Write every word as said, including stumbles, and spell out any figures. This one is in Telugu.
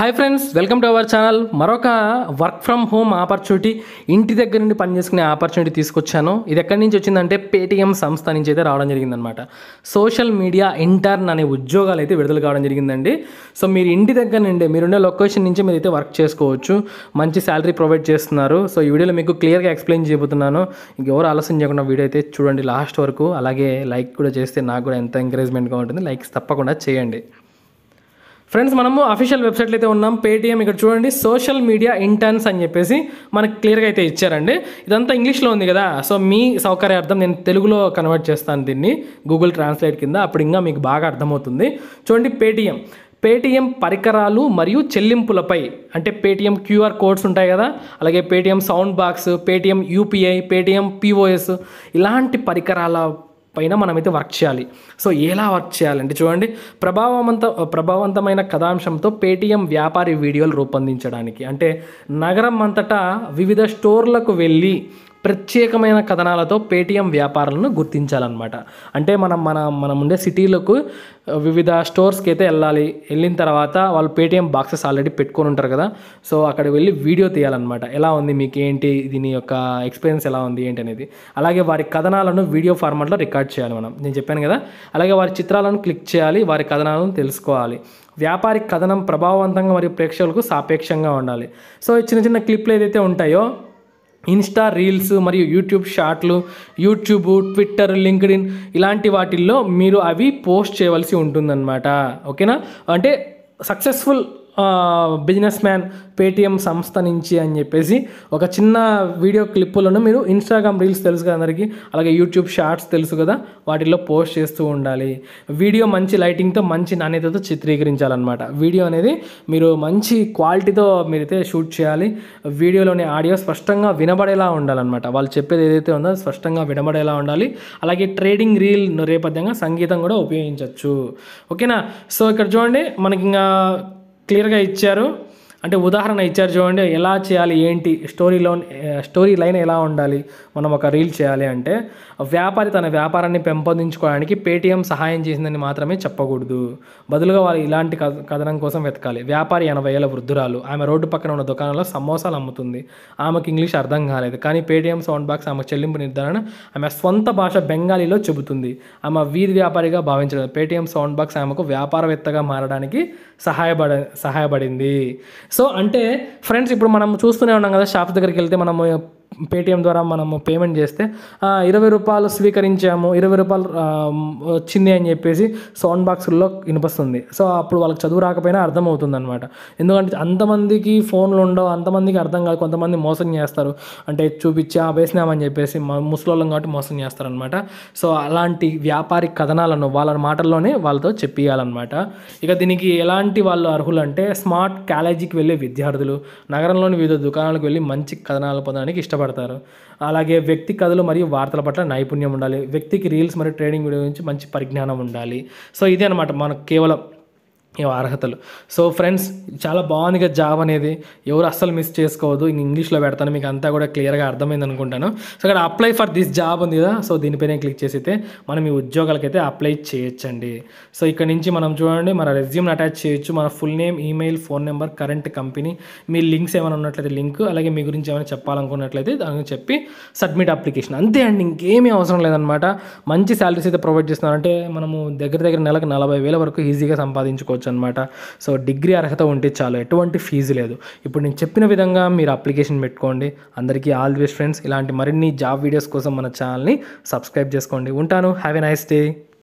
Hi friends, welcome to our channel. మరొక వర్క్ ఫ్రమ్ హోమ్ ఆపర్చునిటీ, ఇంటి దగ్గర నుండి పనిచేసుకునే ఆపర్చునిటీ తీసుకొచ్చాను. ఇది ఎక్కడి నుంచి వచ్చిందంటే పేటీఎం సంస్థ నుంచి అయితే రావడం జరిగిందనమాట. సోషల్ మీడియా ఇంటర్న్ అనే ఉద్యోగాలు అయితే విడుదల కావడం జరిగిందండి. సో మీరు ఇంటి దగ్గర నుండి, మీరుండే లొకేషన్ నుంచి మీరు అయితే వర్క్ చేసుకోవచ్చు. మంచి శాలరీ ప్రొవైడ్ చేస్తున్నారు. సో ఈ వీడియోలో మీకు క్లియర్గా ఎక్స్ప్లెయిన్ చేయబోతున్నాను. ఇంకెవరు ఆలస్యం చేయకుండా వీడియో అయితే చూడండి లాస్ట్ వరకు. అలాగే లైక్ కూడా చేస్తే నాకు కూడా ఎంత ఎంకరేజ్మెంట్గా ఉంటుంది. లైక్స్ తప్పకుండా చేయండి ఫ్రెండ్స్. మనము అఫీషియల్ వెబ్సైట్లో అయితే ఉన్నాం, పేటీఎం. ఇక్కడ చూడండి, సోషల్ మీడియా ఇంటర్న్స్ అని చెప్పేసి మనకు క్లియర్గా అయితే ఇచ్చారండి. ఇదంతా ఇంగ్లీష్లో ఉంది కదా, సో మీ సౌకర్యార్థం నేను తెలుగులో కన్వర్ట్ చేస్తాను దీన్ని గూగుల్ ట్రాన్స్లేట్ కింద. అప్పుడు ఇంకా మీకు బాగా అర్థమవుతుంది. చూడండి, పేటీఎం పేటీఎం పరికరాలు మరియు చెల్లింపులపై, అంటే పేటీఎం క్యూఆర్ కోడ్స్ ఉంటాయి కదా, అలాగే Paytm sound box, Paytm UPI, Paytm POS, ఇలాంటి పరికరాల పైన మనమైతే వర్క్ చేయాలి. సో ఎలా వర్క్ చేయాలంటే చూడండి, ప్రభావవంత ప్రభావవంతమైన కథాంశంతో పేటీఎం వ్యాపారి వీడియోలు రూపొందించడానికి, అంటే నగరం అంతటా వివిధ స్టోర్లకు వెళ్ళి ప్రత్యేకమైన కథనాలతో పేటీఎం వ్యాపారాలను గుర్తించాలన్నమాట. అంటే మనం మన మనం ఉండే సిటీలకు వివిధ స్టోర్స్కి అయితే వెళ్ళాలి. వెళ్ళిన తర్వాత వాళ్ళు పేటీఎం బాక్సెస్ ఆల్రెడీ పెట్టుకొని ఉంటారు కదా, సో అక్కడ వెళ్ళి వీడియో తీయాలన్నమాట. ఎలా ఉంది, మీకు ఏంటి దీని యొక్క ఎక్స్పీరియన్స్ ఎలా ఉంది ఏంటి అనేది, అలాగే వారి కథనాలను వీడియో ఫార్మాట్లో రికార్డ్ చేయాలి మనం, నేను చెప్పాను కదా. అలాగే వారి చిత్రాలను క్లిక్ చేయాలి, వారి కథనాలను తెలుసుకోవాలి. వ్యాపారి కథనం ప్రభావవంతంగా మరియు ప్రేక్షకులకు సాపేక్షంగా ఉండాలి. సో చిన్న చిన్న క్లిప్లు ఏదైతే ఉంటాయో, ఇన్స్టా రీల్స్ మరియు యూట్యూబ్ షార్ట్లు, యూట్యూబ్, ట్విట్టర్, లింక్డ్ఇన్, ఇలాంటి వాటిల్లో మీరు అవి పోస్ట్ చేయవలసి ఉంటుందన్నమాట. ఓకేనా, అంటే సక్సెస్ఫుల్ బిజినెస్ మ్యాన్ పేటీఎం సంస్థ నుంచి అని చెప్పేసి ఒక చిన్న వీడియో క్లిప్పులను మీరు ఇన్స్టాగ్రామ్ రీల్స్ తెలుసు కదా అందరికీ, అలాగే యూట్యూబ్ షార్ట్స్ తెలుసు కదా, వాటిల్లో పోస్ట్ చేస్తూ ఉండాలి. వీడియో మంచి లైటింగ్తో మంచి నాణ్యతతో చిత్రీకరించాలన్నమాట. వీడియో అనేది మీరు మంచి క్వాలిటీతో మీరైతే షూట్ చేయాలి. వీడియోలోని ఆడియో స్పష్టంగా వినబడేలా ఉండాలన్నమాట. వాళ్ళు చెప్పేది ఏదైతే ఉందో స్పష్టంగా వినబడేలా ఉండాలి. అలాగే ట్రేడింగ్ రీల్ నేపథ్యంగా సంగీతం కూడా ఉపయోగించవచ్చు. ఓకేనా. సో ఇక్కడ చూడండి, మనకి ఇంకా క్లియర్గా ఇచ్చారు, అంటే ఉదాహరణ ఇచ్చారు చూడండి, ఎలా చేయాలి ఏంటి, స్టోరీలో స్టోరీ లైన్ ఎలా ఉండాలి. మనం ఒక రీల్ చేయాలి అంటే వ్యాపారి తన వ్యాపారాన్ని పెంపొందించుకోవడానికి పేటీఎం సహాయం చేసిందని మాత్రమే చెప్పకూడదు. బదులుగా వాళ్ళు ఇలాంటి కథనం కోసం వెతకాలి. వ్యాపారి ఎనభై ఏళ్ళ వృద్ధురాలు, ఆమె రోడ్డు పక్కన ఉన్న దుకాణంలో సమోసాలు అమ్ముతుంది. ఆమెకు ఇంగ్లీష్ అర్థం కాలేదు, కానీ పేటీఎం సౌండ్ బాక్స్ ఆమెకు చెల్లింపు నిర్ధారణ ఆమె స్వంత భాష బెంగాలీలో చెబుతుంది. ఆమె వీధి వ్యాపారిగా భావించలేదు. పేటీఎం సౌండ్ బాక్స్ ఆమెకు వ్యాపారవేత్తగా మారడానికి సహాయపడ సహాయపడింది సో అంటే ఫ్రెండ్స్, ఇప్పుడు మనం చూస్తూనే ఉన్నాం కదా, షాప్ దగ్గరికి వెళ్తే మనము పేటీఎం ద్వారా మనము పేమెంట్ చేస్తే ఇరవై రూపాయలు స్వీకరించాము, ఇరవై రూపాయలు వచ్చింది అని చెప్పేసి సౌండ్ బాక్సుల్లో వినిపిస్తుంది. సో అప్పుడు వాళ్ళకి చదువు రాకపోయినా అర్థమవుతుంది అనమాట. ఎందుకంటే అంతమందికి ఫోన్లు ఉండవు, అంతమందికి అర్థం కాదు. కొంతమంది మోసం చేస్తారు, అంటే చూపించి ఆ వేసినామని చెప్పేసి ముసలోళ్ళం కాబట్టి మోసం చేస్తారనమాట. సో అలాంటి వ్యాపారి కథనాలను వాళ్ళ మాటల్లోనే వాళ్ళతో చెప్పియాలన్నమాట. ఇక దీనికి ఎలాంటి వాళ్ళు అర్హులు అంటే, స్మార్ట్ కాలేజీకి వెళ్ళే విద్యార్థులు నగరంలోని వివిధ దుకాణాలకు వెళ్ళి మంచి కథనాలు పొందడానికి ఇష్టపడతారు. అలాగే వ్యక్తి కథలు మరియు వార్తల పట్ల నైపుణ్యం ఉండాలి. వ్యక్తికి రీల్స్ మరియు ట్రేడింగ్ వీడియో గురించి మంచి పరిజ్ఞానం ఉండాలి. సో ఇదే అనమాట మనకు కేవలం అర్హతలు. సో ఫ్రెండ్స్, చాలా బాగుంది కదా జాబ్ అనేది, ఎవరు అస్సలు మిస్ చేసుకోవద్దు. ఇంగ్లీష్లో పెడతాను, మీకు అంతా కూడా క్లియర్గా అర్థమైంది అనుకుంటాను. సో ఇక్కడ అప్లై ఫర్ దిస్ జాబ్ ఉంది కదా, సో దీనిపైన క్లిక్ చేసితే మనం ఈ ఉద్యోగాలకైతే అప్లై చేయొచ్చండి. సో ఇక్కడ నుంచి మనం చూడండి, మన రెజ్యూమ్ని అటాచ్ చేయొచ్చు, మన full name, email, phone number, current company, మీ లింక్స్ ఏమైనా ఉన్నట్లయితే లింక్, అలాగే మీ గురించి ఏమైనా చెప్పాలనుకున్నట్లయితే దాని చెప్పి సబ్మిట్ అప్లికేషన్, అంతే అండి. ఇంకేమీ అవసరం లేదనమాట. మంచి శాలరీస్ అయితే ప్రొవైడ్ చేస్తున్నారు, అంటే మనము దగ్గర దగ్గర నెలకు నలభై వేల వరకు ఈజీగా సంపాదించుకోవచ్చు అన్నమాట. సో డిగ్రీ అర్హత ఉంటే చాలు, ఎటువంటి ఫీజు లేదు. ఇప్పుడు నేను చెప్పిన విధంగా మీరు అప్లికేషన్ పెట్టుకోండి. అందరికీ ఆల్ ది బెస్ట్ ఫ్రెండ్స్. ఇలాంటి మరిన్ని జాబ్ వీడియోస్ కోసం మన ఛానల్ని సబ్స్క్రైబ్ చేసుకోండి. ఉంటాను. Have a nice day.